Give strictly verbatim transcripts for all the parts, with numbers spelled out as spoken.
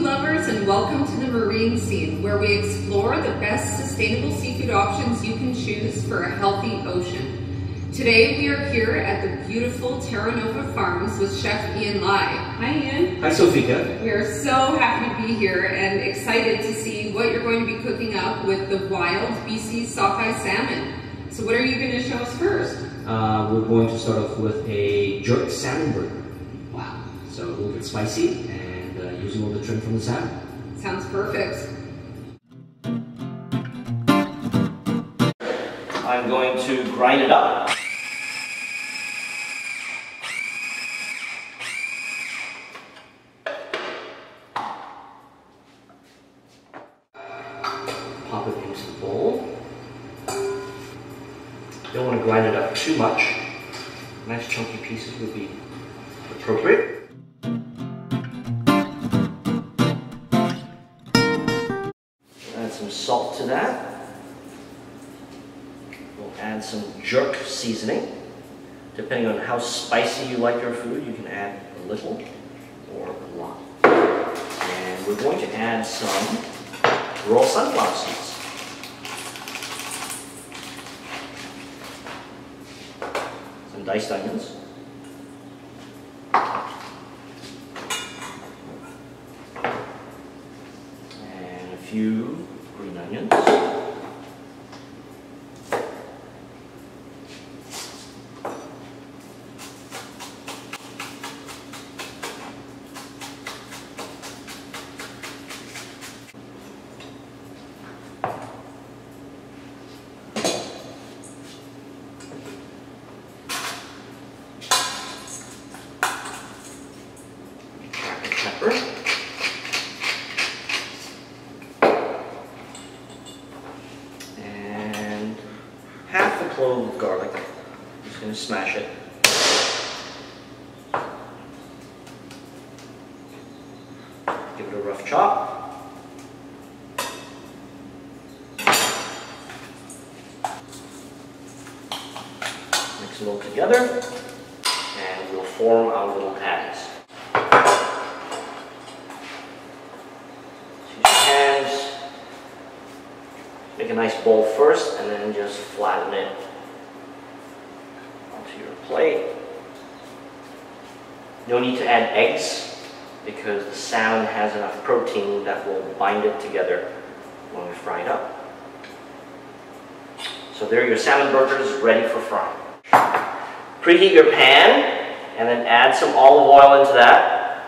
seafood lovers, and welcome to the Marine Scene, where we explore the best sustainable seafood options you can choose for a healthy ocean. Today we are here at the beautiful Terra Nova Farms with Chef Ian Lai. Hi Ian. Hi Sophia. We are so happy to be here and excited to see what you're going to be cooking up with the wild B C sockeye salmon. So what are you going to show us first? Uh, we're going to start off with a jerk salmon burger. Wow. So a little bit spicy and Uh, using all the trim from the salmon. Sounds perfect. I'm going to grind it up. Pop it into the bowl. Don't want to grind it up too much. Nice chunky pieces would be appropriate. Some salt to that. We'll add some jerk seasoning. Depending on how spicy you like your food, you can add a little or a lot. And we're going to add some raw sunflower seeds. Some diced onions. And a few green onions, pepper. Clove of garlic. I'm just going to smash it. Give it a rough chop. Mix it all together, and we'll form our little patties. Use your hands. Make a nice bowl first, and then just flatten it onto your plate. No need to add eggs because the salmon has enough protein that will bind it together when we fry it up. So there are your salmon burgers ready for frying. Preheat your pan and then add some olive oil into that.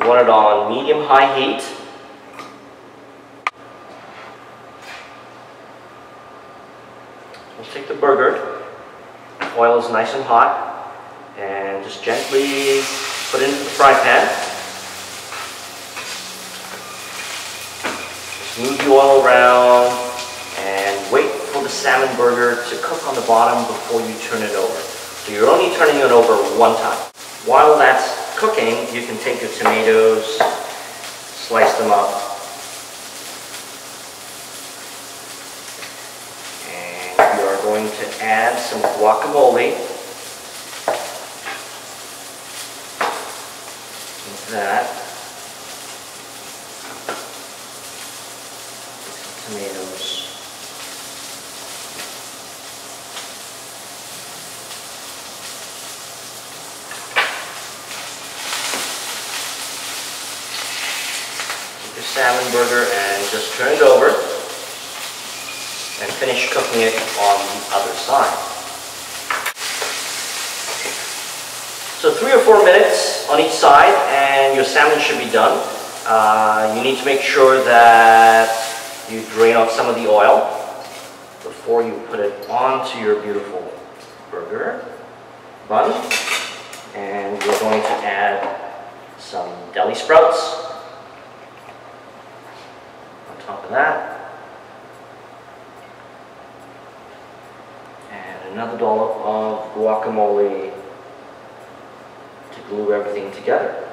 You want it on medium-high heat. We'll take the burger. Oil is nice and hot, and just gently put it into the fry pan. Just move the oil around and wait for the salmon burger to cook on the bottom before you turn it over. So you're only turning it over one time. While that's cooking, you can take your tomatoes, slice them up, going to add some guacamole into that. Some tomatoes. Take your salmon burger and just turn it over and finish cooking it on the other side. So three or four minutes on each side and your salmon should be done. Uh, you need to make sure that you drain off some of the oil before you put it onto your beautiful burger bun. And we're going to add some deli sprouts on top of that. Another dollop of guacamole to glue everything together.